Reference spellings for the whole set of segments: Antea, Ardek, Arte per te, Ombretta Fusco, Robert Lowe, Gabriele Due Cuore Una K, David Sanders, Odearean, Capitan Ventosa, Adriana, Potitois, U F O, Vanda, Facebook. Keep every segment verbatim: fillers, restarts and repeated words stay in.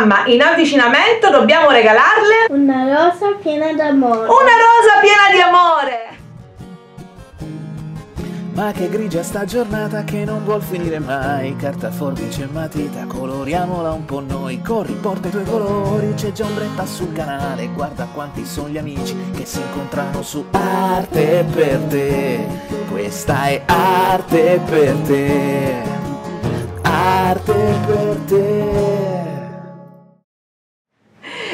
mamma, in avvicinamento dobbiamo regalarle una rosa piena d'amore. Una rosa piena di amore. Ma che grigia sta giornata che non vuol finire mai. Carta, forbice e matita, coloriamola un po' noi. Corri, porta i tuoi colori, c'è già Ombretta sul canale. Guarda quanti sono gli amici che si incontrano su Arte per te. Questa è Arte per te. Arte per te.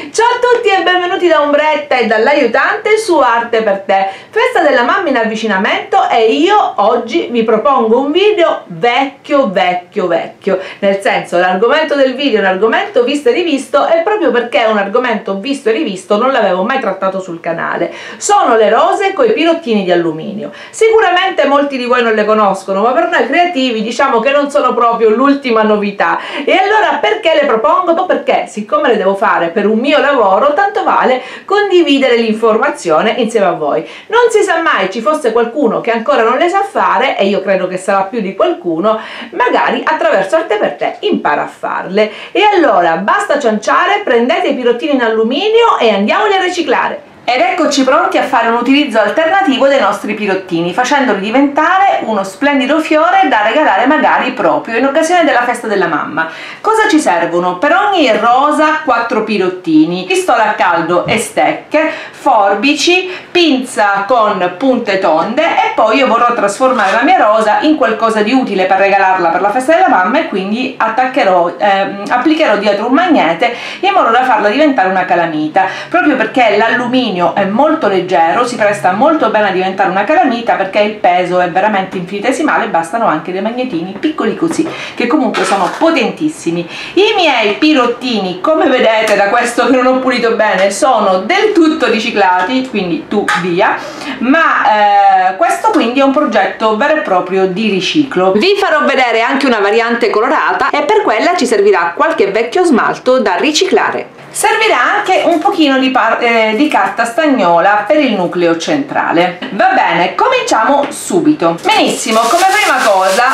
Ciao a tutti e benvenuti da Ombretta e dall'aiutante su Arte per te, festa della mamma in avvicinamento, e io oggi vi propongo un video vecchio vecchio vecchio, nel senso l'argomento del video è un argomento visto e rivisto, e proprio perché è un argomento visto e rivisto non l'avevo mai trattato sul canale. Sono le rose coi pirottini di alluminio. Sicuramente molti di voi non le conoscono, ma per noi creativi diciamo che non sono proprio l'ultima novità. E allora perché le propongo? Perché siccome le devo fare per un mio lavoro, tanto vale condividere l'informazione insieme a voi. Non si sa mai, ci fosse qualcuno che ancora non le sa fare, e io credo che sarà più di qualcuno, magari attraverso Arte per te impara a farle. E allora basta cianciare, prendete i pirottini in alluminio e andiamoli a riciclare. Ed eccoci pronti a fare un utilizzo alternativo dei nostri pirottini, facendoli diventare uno splendido fiore da regalare magari proprio in occasione della festa della mamma. Cosa ci servono? Per ogni rosa quattro pirottini, pistola a caldo e stecche, forbici, pinza con punte tonde, e poi io vorrò trasformare la mia rosa in qualcosa di utile per regalarla per la festa della mamma, e quindi attaccherò, ehm, applicherò dietro un magnete in modo da farla diventare una calamita, proprio perché l'alluminio è molto leggero, si presta molto bene a diventare una calamita perché il peso è veramente infinitesimale, bastano anche dei magnetini piccoli così, che comunque sono potentissimi. I miei pirottini, come vedete da questo che non ho pulito bene, sono del tutto riciclati, quindi tu via, ma eh, questo quindi è un progetto vero e proprio di riciclo. Vi farò vedere anche una variante colorata, e per quella ci servirà qualche vecchio smalto da riciclare. Servirà anche un pochino di, eh, di carta stagnola per il nucleo centrale. Va bene, cominciamo subito. Benissimo, come prima cosa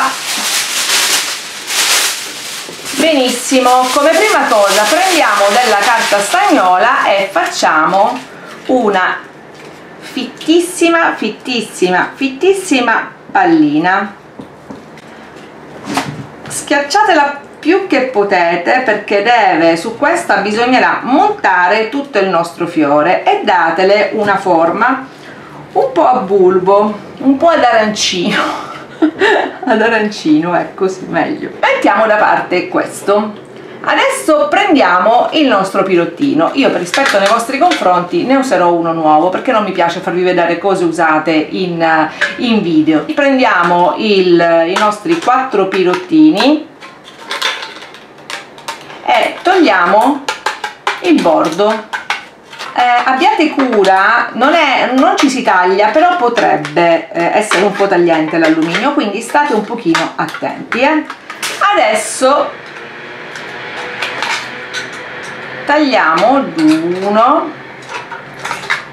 benissimo come prima cosa prendiamo della carta stagnola e facciamo una fittissima fittissima fittissima pallina. Schiacciatela più che potete, perché deve, su questa bisognerà montare tutto il nostro fiore, e datele una forma un po' a bulbo, un po' ad arancino ad arancino, ecco, sì, meglio. Mettiamo da parte questo. Adesso prendiamo il nostro pirottino. Io, per rispetto nei vostri confronti, ne userò uno nuovo perché non mi piace farvi vedere cose usate in, in video. Prendiamo il, i nostri quattro pirottini e togliamo il bordo. Eh, abbiate cura, non, è, non ci si taglia, però potrebbe eh, essere un po' tagliente l'alluminio, quindi state un pochino attenti. Eh. Adesso tagliamo uno,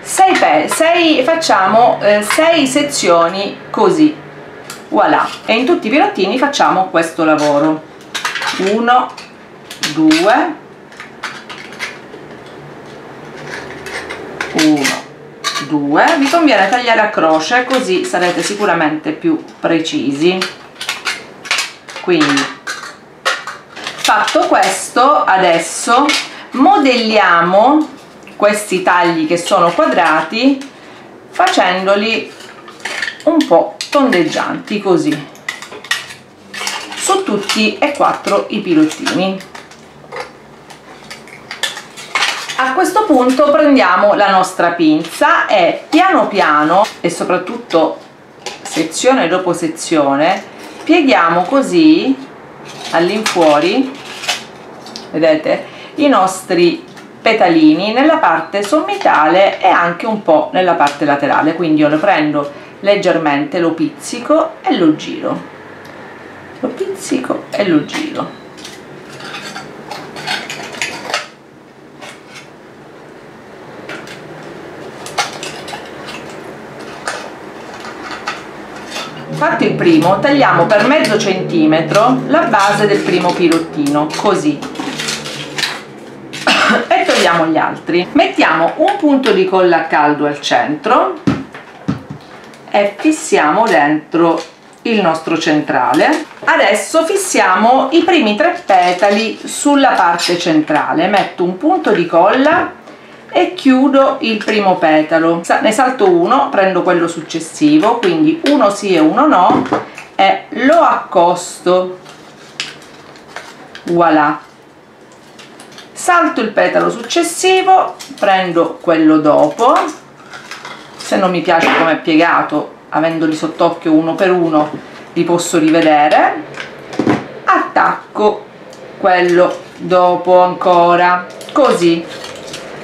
sei pe sei, facciamo eh, sei sezioni così, voilà, e in tutti i pirottini facciamo questo lavoro. Uno, due, uno, due. Vi conviene tagliare a croce, così sarete sicuramente più precisi. Quindi, fatto questo, adesso modelliamo questi tagli che sono quadrati, facendoli un po' tondeggianti, così, su tutti e quattro i pirottini. A questo punto prendiamo la nostra pinza e piano piano, e soprattutto sezione dopo sezione, pieghiamo così all'infuori, vedete, i nostri petalini nella parte sommitale e anche un po' nella parte laterale. Quindi io lo prendo leggermente, lo pizzico e lo giro, lo pizzico e lo giro. Fatto il primo, tagliamo per mezzo centimetro la base del primo pirottino, così, e togliamo gli altri. Mettiamo un punto di colla a caldo al centro e fissiamo dentro il nostro centrale. Adesso fissiamo i primi tre petali sulla parte centrale. Metto un punto di colla e chiudo il primo petalo, ne salto uno, prendo quello successivo, quindi uno sì e uno no, e lo accosto. Voilà, salto il petalo successivo, prendo quello dopo, se non mi piace come è piegato, avendoli sott'occhio uno per uno li posso rivedere, attacco quello dopo ancora, così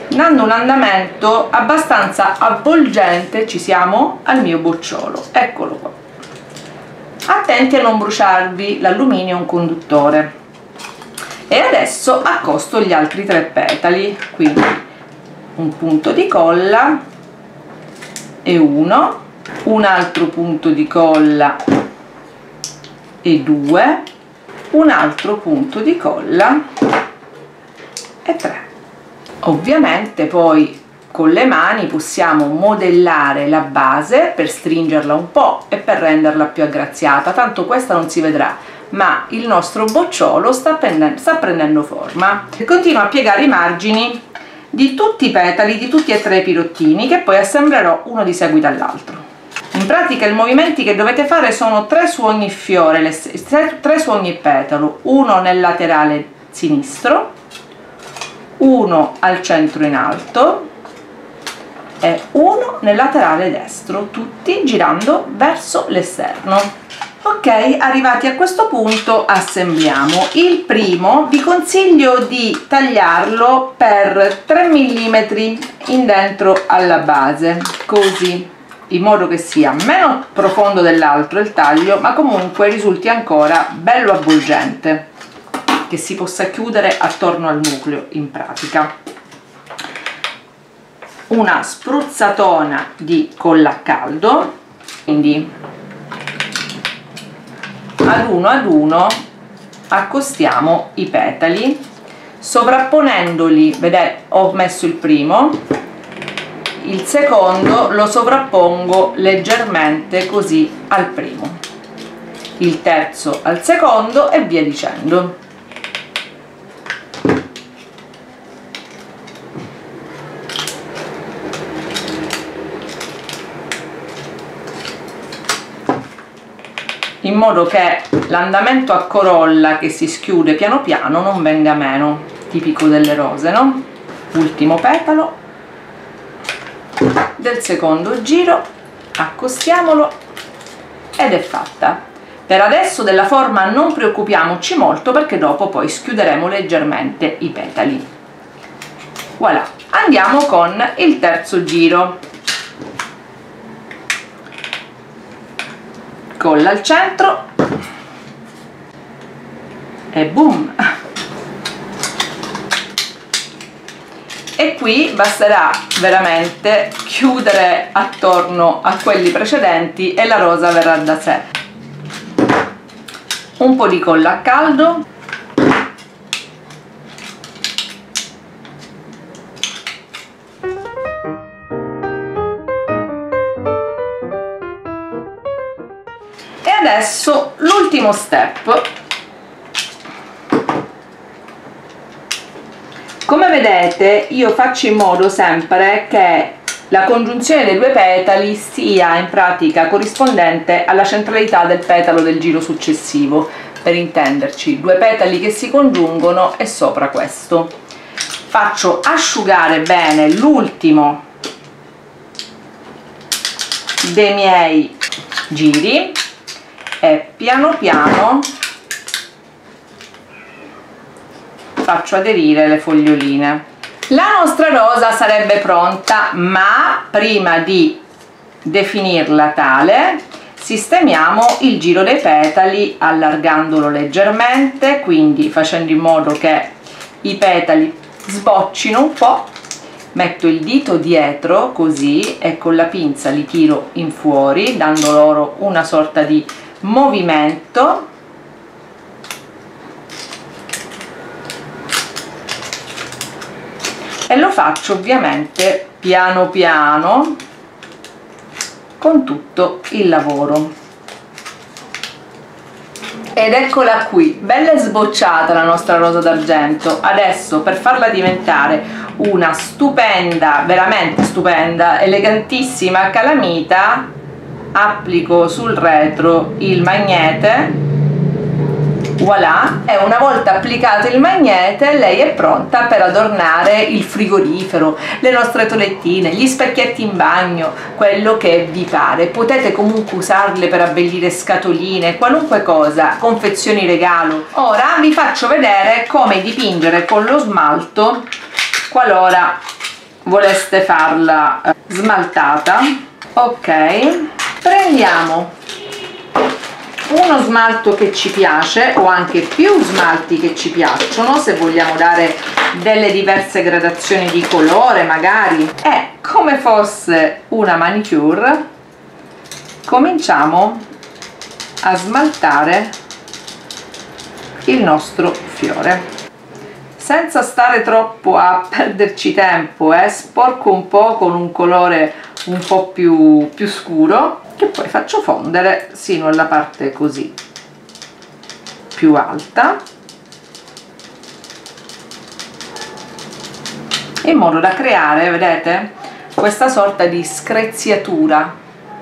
dando un andamento abbastanza avvolgente. Ci siamo al mio bocciolo, eccolo qua. Attenti a non bruciarvi, l'alluminio è un conduttore. E adesso accosto gli altri tre petali, quindi un punto di colla e uno, un altro punto di colla e due, un altro punto di colla e tre. Ovviamente poi con le mani possiamo modellare la base per stringerla un po' e per renderla più aggraziata, tanto questa non si vedrà, ma il nostro bocciolo sta prendendo, sta prendendo forma. Continuo a piegare i margini di tutti i petali, di tutti e tre i pirottini, che poi assembrerò uno di seguito all'altro. In pratica i movimenti che dovete fare sono tre su ogni fiore, tre su ogni petalo, uno nel laterale sinistro, uno al centro in alto e uno nel laterale destro, tutti girando verso l'esterno. Ok, arrivati a questo punto assembliamo. Il primo vi consiglio di tagliarlo per tre millimetri in dentro alla base, così, in modo che sia meno profondo dell'altro il taglio, ma comunque risulti ancora bello avvolgente, che si possa chiudere attorno al nucleo in pratica. Una spruzzatona di colla a caldo, quindi ad uno ad uno accostiamo i petali sovrapponendoli. Vedete, ho messo il primo, il secondo lo sovrappongo leggermente così al primo, il terzo al secondo e via dicendo. In modo che l'andamento a corolla che si schiude piano piano non venga meno, tipico delle rose, no? Ultimo petalo del secondo giro, accostiamolo ed è fatta. Per adesso della forma non preoccupiamoci molto, perché dopo poi schiuderemo leggermente i petali. Voilà, andiamo con il terzo giro. Colla al centro e boom, e qui basterà veramente chiudere attorno a quelli precedenti e la rosa verrà da sé. Un po' di colla a caldo . Adesso l'ultimo step. Come vedete io faccio in modo sempre che la congiunzione dei due petali sia in pratica corrispondente alla centralità del petalo del giro successivo, per intenderci due petali che si congiungono e sopra questo. Faccio asciugare bene l'ultimo dei miei giri e piano piano faccio aderire le foglioline. La nostra rosa sarebbe pronta, ma prima di definirla tale sistemiamo il giro dei petali allargandolo leggermente, quindi facendo in modo che i petali sboccino un po'. Metto il dito dietro così e con la pinza li tiro in fuori, dando loro una sorta di movimento, e lo faccio ovviamente piano piano con tutto il lavoro. Ed eccola qui, bella e sbocciata la nostra rosa d'argento. Adesso, per farla diventare una stupenda, veramente stupenda, elegantissima calamita, applico sul retro il magnete. Voilà, e una volta applicato il magnete lei è pronta per adornare il frigorifero, le nostre toelettine, gli specchietti in bagno, quello che vi pare. Potete comunque usarle per abbellire scatoline, qualunque cosa, confezioni regalo. Ora vi faccio vedere come dipingere con lo smalto qualora voleste farla smaltata. Ok, prendiamo uno smalto che ci piace, o anche più smalti che ci piacciono se vogliamo dare delle diverse gradazioni di colore magari, e come fosse una manicure cominciamo a smaltare il nostro fiore senza stare troppo a perderci tempo. eh? Sporco un po' con un colore un po' più, più scuro, che poi faccio fondere sino alla parte così più alta, in modo da creare, vedete, questa sorta di screziatura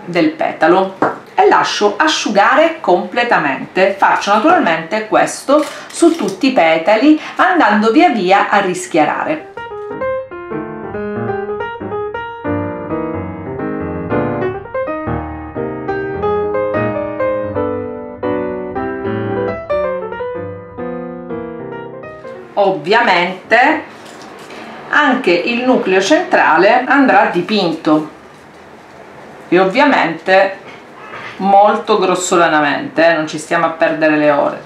del petalo, e lascio asciugare completamente. Faccio naturalmente questo su tutti i petali, andando via via a rischiarare. Ovviamente anche il nucleo centrale andrà dipinto, e ovviamente molto grossolanamente, eh? non ci stiamo a perdere le ore.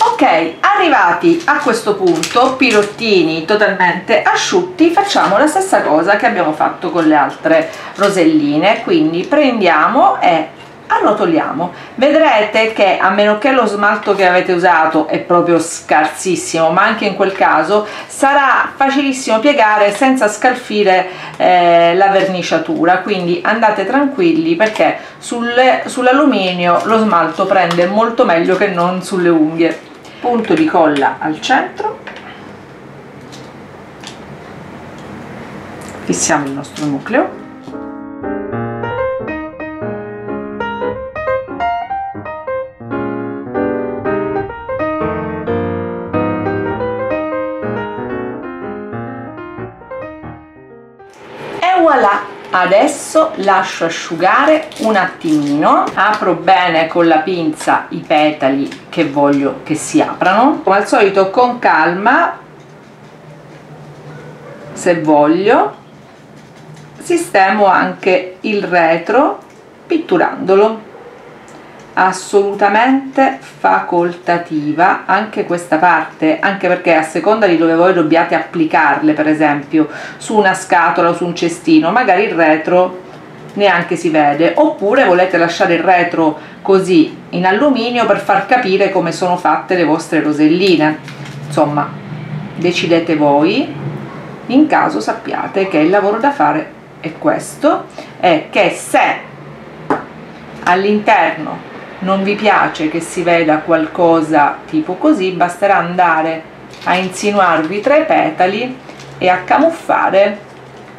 Ok, arrivati a questo punto, pirottini totalmente asciutti, facciamo la stessa cosa che abbiamo fatto con le altre roselline, quindi prendiamo e arrotoliamo. Vedrete che, a meno che lo smalto che avete usato è proprio scarsissimo, ma anche in quel caso sarà facilissimo piegare senza scalfire eh, la verniciatura, quindi andate tranquilli, perché sull'alluminio lo smalto prende molto meglio che non sulle unghie. Punto di colla al centro, fissiamo il nostro nucleo. Adesso lascio asciugare un attimino, apro bene con la pinza i petali che voglio che si aprano, come al solito con calma, se voglio sistemo anche il retro pitturandolo, assolutamente facoltativa anche questa parte, anche perché a seconda di dove voi dobbiate applicarle, per esempio su una scatola o su un cestino, magari il retro neanche si vede, oppure volete lasciare il retro così in alluminio per far capire come sono fatte le vostre roselline. Insomma, decidete voi, in caso sappiate che il lavoro da fare è questo, e che se all'interno non vi piace che si veda qualcosa tipo così, basterà andare a insinuarvi tra i petali e a camuffare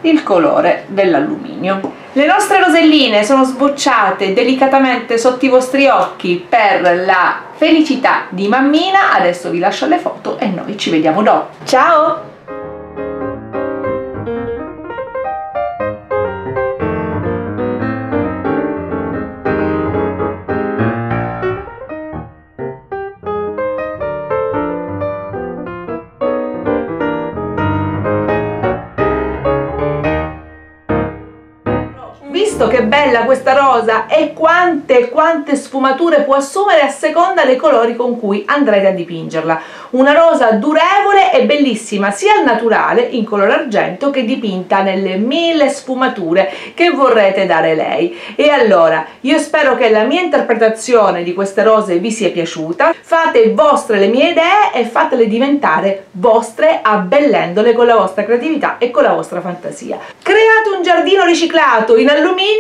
il colore dell'alluminio. Le nostre roselline sono sbocciate delicatamente sotto i vostri occhi per la felicità di mammina. Adesso vi lascio le foto e noi ci vediamo dopo. Ciao! Che bello! bella questa rosa e quante quante sfumature può assumere a seconda dei colori con cui andrete a dipingerla. Una rosa durevole e bellissima sia al naturale in colore argento che dipinta nelle mille sfumature che vorrete dare lei. E allora io spero che la mia interpretazione di queste rose vi sia piaciuta. Fate vostre le mie idee e fatele diventare vostre abbellendole con la vostra creatività e con la vostra fantasia. Create un giardino riciclato in alluminio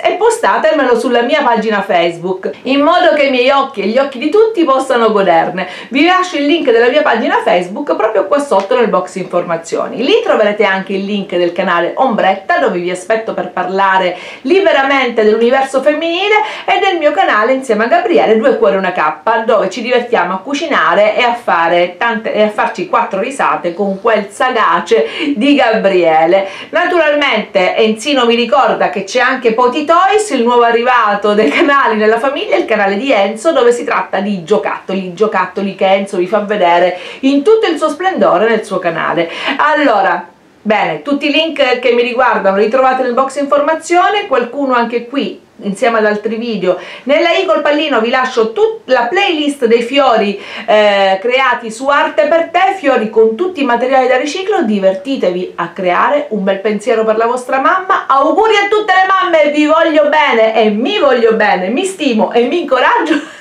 e postatemelo sulla mia pagina Facebook in modo che i miei occhi e gli occhi di tutti possano goderne. Vi lascio il link della mia pagina Facebook proprio qua sotto nel box informazioni. Lì troverete anche il link del canale Ombretta, dove vi aspetto per parlare liberamente dell'universo femminile, e del mio canale insieme a Gabriele Due Cuore Una K, dove ci divertiamo a cucinare e a fare tante e a farci quattro risate con quel sagace di Gabriele. Naturalmente Enzino mi ricorda che c'è anche Potitois, il nuovo arrivato dei canali nella famiglia, il canale di Enzo, dove si tratta di giocattoli, giocattoli che Enzo vi fa vedere in tutto il suo splendore nel suo canale. Allora, bene, tutti i link che mi riguardano li trovate nel box informazione, qualcuno anche qui insieme ad altri video. Nella i col pallino vi lascio tutta la playlist dei fiori eh, creati su Arte per te, fiori con tutti i materiali da riciclo. Divertitevi a creare un bel pensiero per la vostra mamma. Auguri a tutte le mamme, vi voglio bene e mi voglio bene, mi stimo e mi incoraggio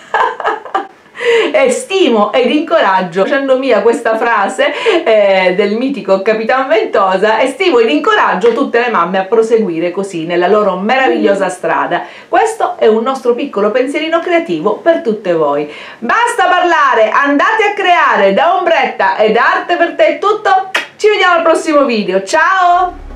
e stimo ed incoraggio, facendo mia questa frase eh, del mitico Capitan Ventosa, e stimo ed incoraggio tutte le mamme a proseguire così nella loro meravigliosa strada. Questo è un nostro piccolo pensierino creativo per tutte voi. Basta parlare, andate a creare. Da Ombretta ed Arte per te è tutto, ci vediamo al prossimo video, ciao!